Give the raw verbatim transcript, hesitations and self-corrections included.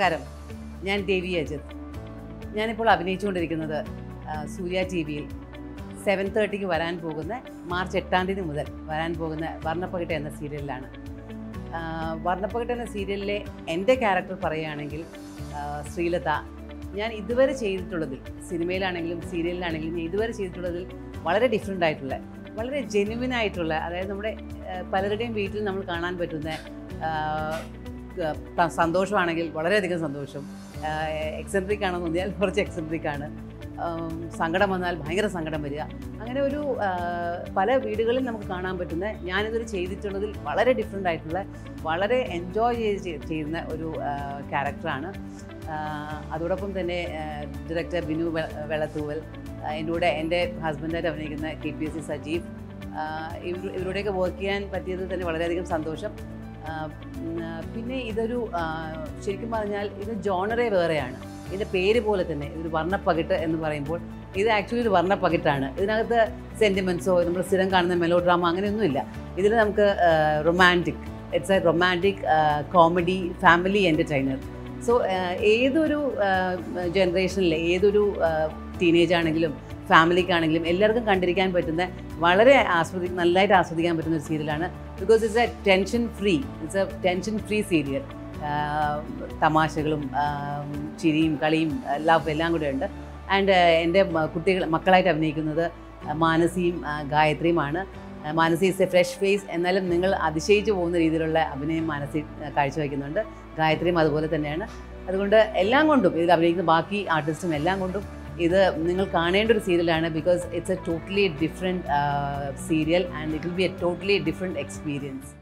നമസ്കാരം, ഞാൻ ദേവി അജിത്ത്. ഞാനിപ്പോൾ അഭിനയിച്ചുകൊണ്ടിരിക്കുന്നത് സൂര്യ ടി വിയിൽ സെവൻ തേർട്ടിക്ക് വരാൻ പോകുന്ന മാർച്ച് എട്ടാം തീയതി മുതൽ വരാൻ പോകുന്ന വർണ്ണപ്പകിട്ട് എന്ന സീരിയലിലാണ്. വർണ്ണപ്പകിട്ട് എന്ന സീരിയലിലെ എൻ്റെ ക്യാരക്ടർ പറയുകയാണെങ്കിൽ ശ്രീലത, ഞാൻ ഇതുവരെ ചെയ്തിട്ടുള്ളതിൽ, സിനിമയിലാണെങ്കിലും സീരിയലിലാണെങ്കിലും ഞാൻ ഇതുവരെ ചെയ്തിട്ടുള്ളതിൽ വളരെ ഡിഫറെൻ്റ് ആയിട്ടുള്ള, വളരെ ജെന്യുവിൻ ആയിട്ടുള്ള, അതായത് നമ്മുടെ പലരുടെയും വീട്ടിൽ നമ്മൾ കാണാൻ പറ്റുന്ന സന്തോഷമാണെങ്കിൽ വളരെയധികം സന്തോഷം, എക്സെൻട്രിക് ആണെന്ന് തോന്നിയാൽ കുറച്ച് എക്സെൻട്രിക് ആണ്, സങ്കടം വന്നാൽ ഭയങ്കര സങ്കടം വരിക, അങ്ങനെ ഒരു പല വീടുകളിൽ നമുക്ക് കാണാൻ പറ്റുന്ന, ഞാനിതൊരു ചെയ്തിട്ടുള്ളതിൽ വളരെ ഡിഫറെൻ്റ് ആയിട്ടുള്ള, വളരെ എൻജോയ് ചെയ്ത് ചെയ്യുന്ന ഒരു ക്യാരക്ടറാണ്. അതോടൊപ്പം തന്നെ ഡയറക്ടർ ബിനു വെള്ളത്തൂവൽ, എന്നോട് എൻ്റെ ഹസ്ബൻഡായിട്ട് അഭിനയിക്കുന്ന K P S C Sajeev, ഇവർ ഇവരുടെയൊക്കെ വർക്ക് ചെയ്യാൻ പറ്റിയത് തന്നെ വളരെയധികം സന്തോഷം. പിന്നെ ഇതൊരു ശരിക്കും പറഞ്ഞാൽ ഇത് ജോണറെ വേറെയാണ്. ഇതിൻ്റെ പേര് പോലെ തന്നെ ഇതൊരു വർണ്ണപ്പകിട്ട് എന്ന് പറയുമ്പോൾ ഇത് ആക്ച്വലി ഒരു വർണ്ണപ്പകിട്ടാണ്. ഇതിനകത്ത് സെൻറ്റിമെൻറ്റ്സോ നമ്മൾ സ്ഥിരം കാണുന്ന മെലോ ഡ്രാമ അങ്ങനെയൊന്നുമില്ല. ഇതിൽ നമുക്ക് romantic, it's a romantic comedy family entertainer. So ഏതൊരു ജനറേഷനിലെ ഏതൊരു ടീനേജാണെങ്കിലും ഫാമിലിക്കാണെങ്കിലും എല്ലാവർക്കും കണ്ടിരിക്കാൻ പറ്റുന്ന, വളരെ ആസ്വദി നല്ലതായിട്ട് ആസ്വദിക്കാൻ പറ്റുന്ന ഒരു സീരിയലാണ്. Because it's a tension free it's a tension free serial. തമാശകളും ചിരിയും കളിയും എല്ലാം എല്ലാം കൂടെ ഉണ്ട്. ആൻഡ് എൻ്റെ കുട്ടികൾ മക്കളായിട്ട് അഭിനയിക്കുന്നത് മാനസിയും ഗായത്രിയുമാണ്. Manasi is a fresh face, എന്നാലും നിങ്ങൾ അതിശയിച്ചു പോകുന്ന രീതിയിലുള്ള അഭിനയം മാനസി കാഴ്ചവെക്കുന്നുണ്ട്. ഗായത്രിയും അതുപോലെ തന്നെയാണ്. അതുകൊണ്ട് എല്ലാം കൊണ്ടും ഇതിൽ അഭിനയിക്കുന്ന ബാക്കി ആർട്ടിസ്റ്റും എല്ലാം കൊണ്ടും ഇത് നിങ്ങൾ കാണേണ്ട ഒരു സീരിയലാണ്. Because it's a totally different serial and it will be a totally different experience.